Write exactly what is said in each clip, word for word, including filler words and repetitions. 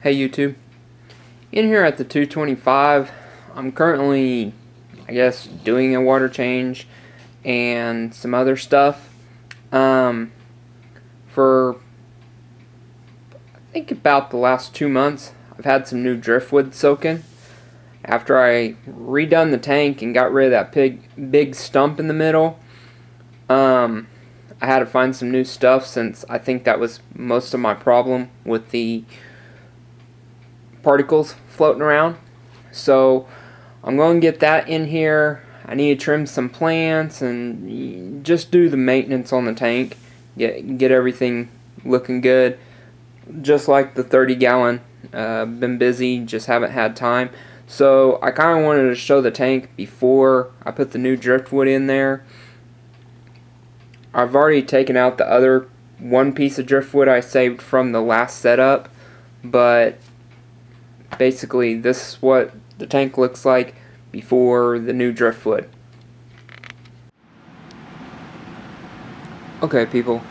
Hey YouTube, in here at the two twenty-five, I'm currently, I guess, doing a water change and some other stuff um, for, I think about the last two months, I've had some new driftwood soaking. After I redone the tank and got rid of that big, big stump in the middle, um, I had to find some new stuff since I think that was most of my problem with the particles floating around. So I'm going to get that in here. I need to trim some plants and just do the maintenance on the tank, get get everything looking good. Just like the thirty gallon, uh, been busy, just haven't had time. So I kind of wanted to show the tank before I put the new driftwood in there. I've already taken out the other one piece of driftwood I saved from the last setup, but basically this is what the tank looks like before the new driftwood. Okay people,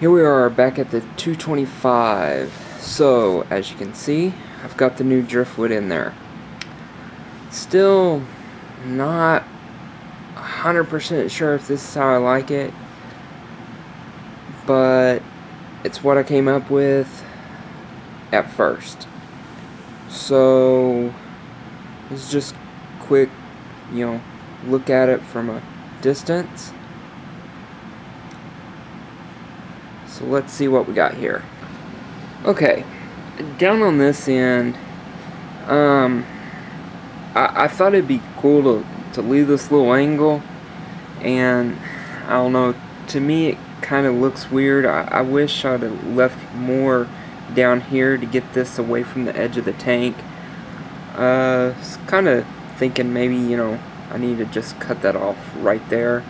here we are back at the two twenty-five. So as you can see, I've got the new driftwood in there. Still not one hundred percent sure if this is how I like it, but it's what I came up with at first. So let's just quick, you know, look at it from a distance. So let's see what we got here. Okay, down on this end, um, I, I thought it'd be cool to, to leave this little angle, and I don't know, to me it kind of looks weird. I, I wish I'd have left more down here to get this away from the edge of the tank. Uh, kind of thinking maybe, you know, I need to just cut that off right there,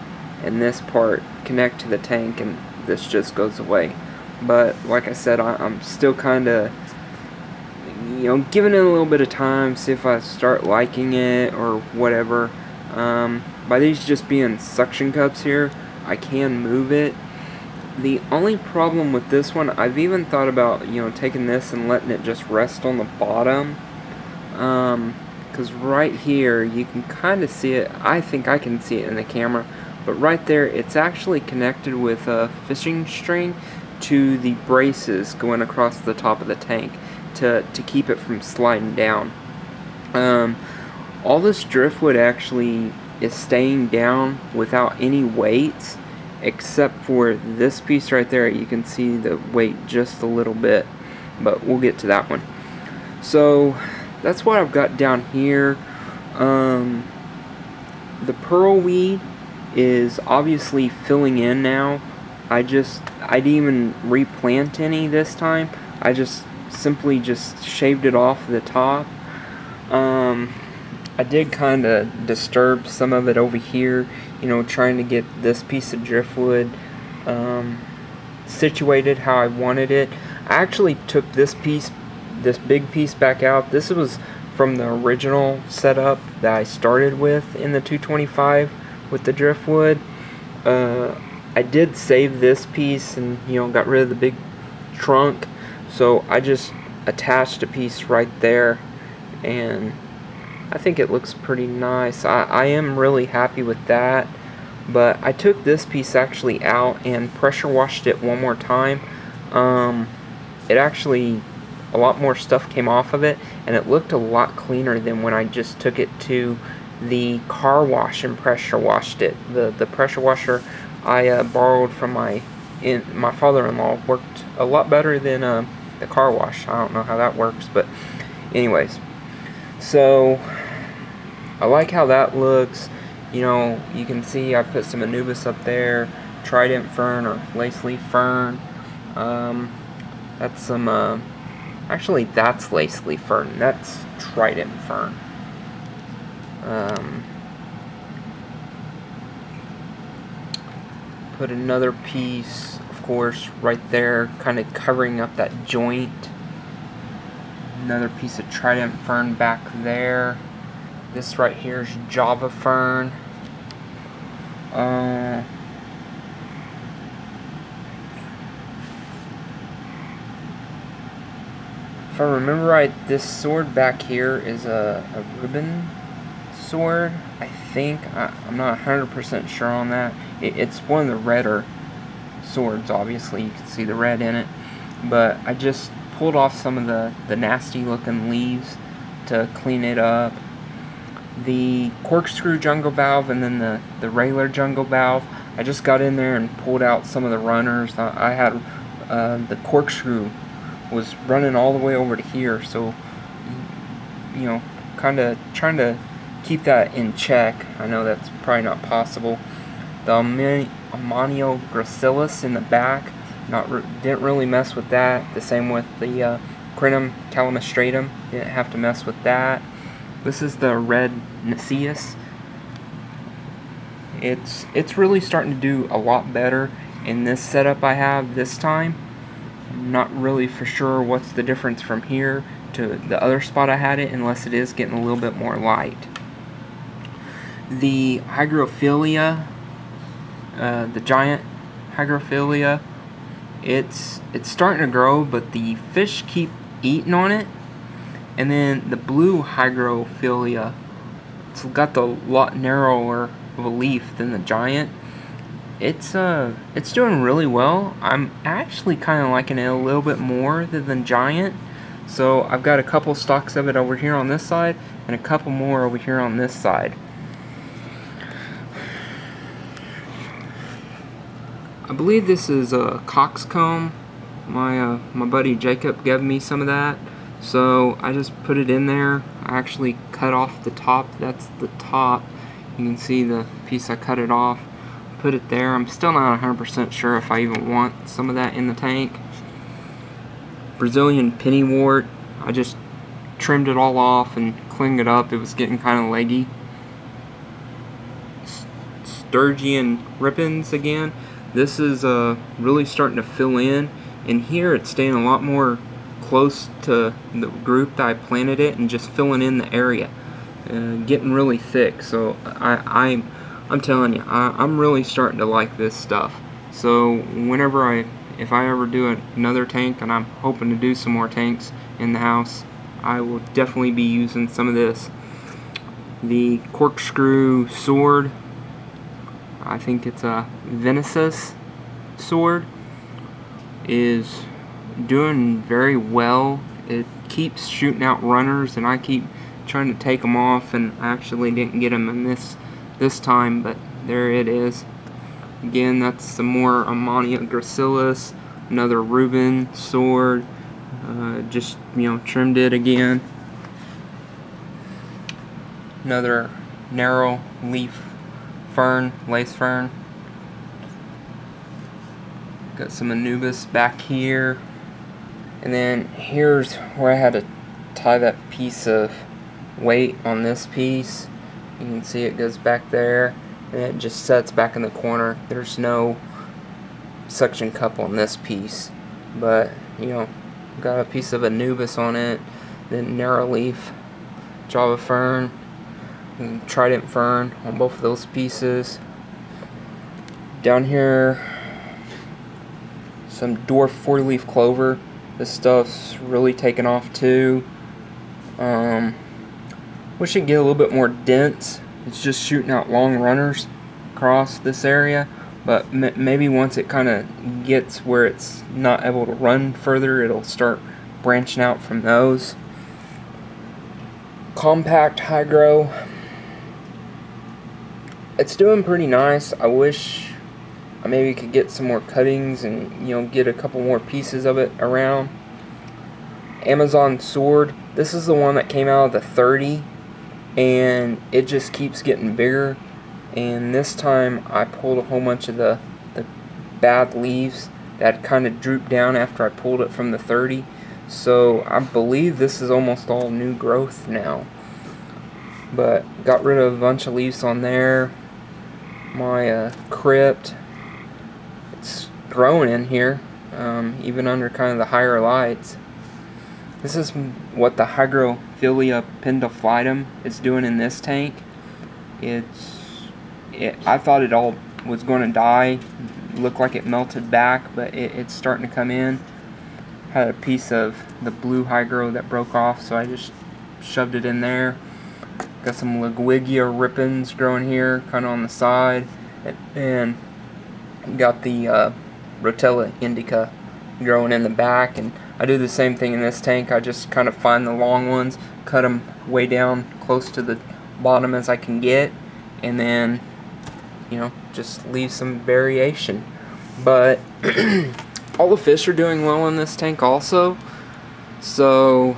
and this part connect to the tank, and this just goes away. But like I said, I, I'm still kind of, you know, giving it a little bit of time, see if I start liking it or whatever. Um, by these just being suction cups here, I can move it. The only problem with this one, I've even thought about, you know, taking this and letting it just rest on the bottom. Um, because right here, you can kind of see it. I think I can see it in the camera. But right there, it's actually connected with a fishing string to the braces going across the top of the tank to, to keep it from sliding down. Um, all this driftwood actually is staying down without any weights, except for this piece right there. You can see the weight just a little bit, but we'll get to that one. So that's what I've got down here. Um, the pearl weed is obviously filling in now. I just I didn't even replant any this time. I just simply just shaved it off the top. Um, I did kind of disturb some of it over here, you know, trying to get this piece of driftwood um, situated how I wanted it. I actually took this piece, this big piece back out. This was from the original setup that I started with in the two twenty-five with the driftwood. Uh, I did save this piece and, you know, got rid of the big trunk. So I just attached a piece right there, and I think it looks pretty nice. I, I am really happy with that, but I took this piece actually out and pressure washed it one more time. Um, it actually, a lot more stuff came off of it, and it looked a lot cleaner than when I just took it to the car wash and pressure washed it. The, the pressure washer I uh, borrowed from my, in, my father-in-law worked a lot better than uh, the car wash. I don't know how that works, but anyways. So I like how that looks. You know, you can see I put some Anubis up there, trident fern or lace leaf fern. Um, that's some, uh, actually that's lace leaf fern, that's trident fern. Um, put another piece, of course, right there, kind of covering up that joint. Another piece of trident fern back there. This right here is Java fern. Uh, If I remember right, this sword back here is a, a ribbon sword, I think. I, I'm not one hundred percent sure on that. It, it's one of the redder swords, obviously. You can see the red in it. But I just pulled off some of the, the nasty looking leaves to clean it up. The corkscrew jungle valve and then the, the regular jungle valve, I just got in there and pulled out some of the runners. I, I had uh, the corkscrew was running all the way over to here, so, you know, kind of trying to keep that in check. I know that's probably not possible. The Ammannia gracilis in the back, not re didn't really mess with that. The same with the uh, Crinum calamistratum, didn't have to mess with that. This is the red Nesaea. It's it's really starting to do a lot better in this setup I have this time. Not really for sure what's the difference from here to the other spot I had it, unless it is getting a little bit more light. The Hygrophila, uh, the giant Hygrophila, it's it's starting to grow, but the fish keep eating on it. And then the blue Hygrophila, it's got the lot narrower of a leaf than the giant. It's uh, it's doing really well. I'm actually kind of liking it a little bit more than the giant. So I've got a couple stalks of it over here on this side, and a couple more over here on this side. I believe this is a coxcomb. My uh, my buddy Jacob gave me some of that, so I just put it in there. I actually cut off the top. That's the top. You can see the piece I cut it off. Put it there. I'm still not one hundred percent sure if I even want some of that in the tank. Brazilian pennywort, I just trimmed it all off and cleaned it up. It was getting kind of leggy. Staurogyne repens again. This is uh, really starting to fill in. In here it's staying a lot more close to the group that I planted it and just filling in the area. Uh, getting really thick, so I, I'm I'm telling you, I, I'm really starting to like this stuff. So whenever I, if I ever do another tank, and I'm hoping to do some more tanks in the house, I will definitely be using some of this. The corkscrew sword, I think it's a Venesis sword, is doing very well. It keeps shooting out runners, and I keep trying to take them off, and I actually didn't get them in this this time, but there it is. Again, that's some more Ammannia gracilis, another Reuben sword, uh, just, you know, trimmed it again. Another narrow leaf fern, lace fern. Got some Anubis back here. And then here's where I had to tie that piece of weight on this piece. You can see it goes back there, and it just sets back in the corner. There's no suction cup on this piece, but, you know, got a piece of Anubis on it, then narrow leaf Java fern, and trident fern on both of those pieces. Down here, some dwarf four-leaf clover. This stuff's really taken off too. Um, wish it'd get a little bit more dense. It's just shooting out long runners across this area, but m maybe once it kind of gets where it's not able to run further, it'll start branching out from those. Compact Hygro, it's doing pretty nice. I wish I maybe could get some more cuttings and, you know, get a couple more pieces of it around. Amazon sword, this is the one that came out of the thirty, and it just keeps getting bigger, and this time I pulled a whole bunch of the, the bad leaves that kind of drooped down after I pulled it from the thirty, so I believe this is almost all new growth now. But got rid of a bunch of leaves on there. My uh, crypt, it's growing in here, um, even under kind of the higher lights. This is what the Hygrophila pinnatifida is doing in this tank. It's, it, I thought it all was going to die, looked like it melted back, but it, it's starting to come in. had a piece of the blue hygro that broke off, so I just shoved it in there. Got some Ludwigia repens growing here, kind of on the side, and got the uh, Rotella indica growing in the back. And I do the same thing in this tank. I just kind of find the long ones, cut them way down close to the bottom as I can get, and then, you know, just leave some variation. But all the fish are doing well in this tank also, so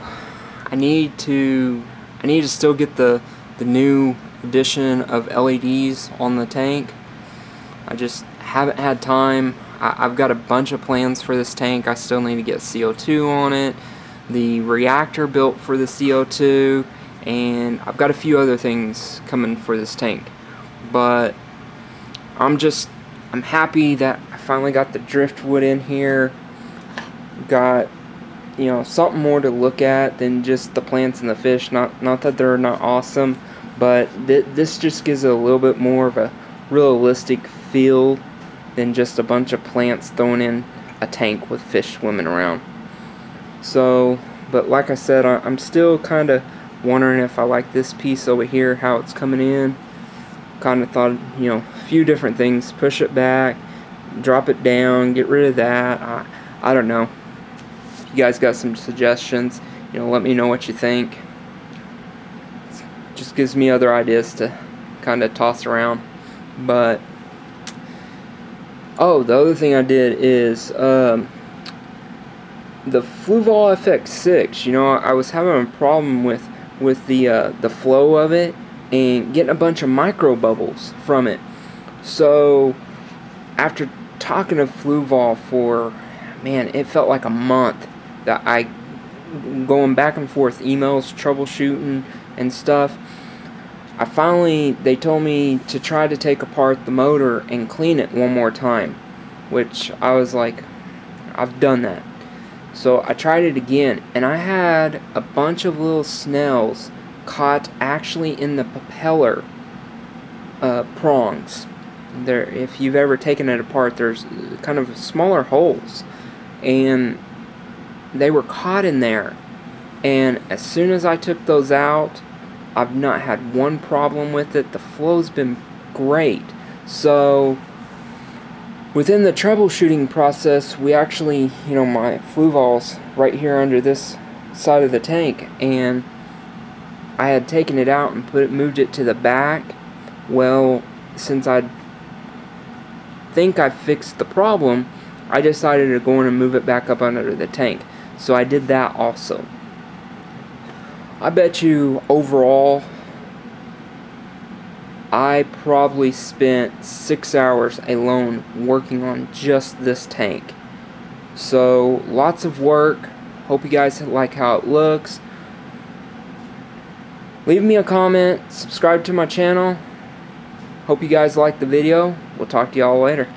I need to I need to still get the the new edition of L E Ds on the tank. I just haven't had time. I, I've got a bunch of plans for this tank. I still need to get C O two on it, the reactor built for the C O two, and I've got a few other things coming for this tank. But I'm just I'm happy that I finally got the driftwood in here. Got, you know, something more to look at than just the plants and the fish. Not not that they're not awesome, but th this just gives it a little bit more of a realistic feel than just a bunch of plants thrown in a tank with fish swimming around. So, but like I said, I, I'm still kind of wondering if I like this piece over here, how it's coming in. Kind of thought, you know, a few different things. Push it back, drop it down, get rid of that. I, I don't know. If you guys got some suggestions, you know, let me know what you think. It just gives me other ideas to kind of toss around. But, oh, the other thing I did is um, the Fluval F X six. You know, I was having a problem with with the uh, the flow of it and getting a bunch of micro bubbles from it. So after talking to Fluval for, man, it felt like a month that I going back and forth emails, troubleshooting and stuff. I finally, they told me to try to take apart the motor and clean it one more time, which I was like, I've done that. So I tried it again, and I had a bunch of little snails caught actually in the propeller uh, prongs. There, if you've ever taken it apart, there's kind of smaller holes, and they were caught in there. And as soon as I took those out, I've not had one problem with it. The flow's been great. So within the troubleshooting process, we actually, you know, my Fluval's right here under this side of the tank, and I had taken it out and put it, moved it to the back. Well, since I think I fixed the problem, I decided to go in and move it back up under the tank. So I did that also. I bet you overall I probably spent six hours alone working on just this tank. So lots of work. Hope you guys like how it looks. Leave me a comment, subscribe to my channel. Hope you guys like the video. We'll talk to y'all later.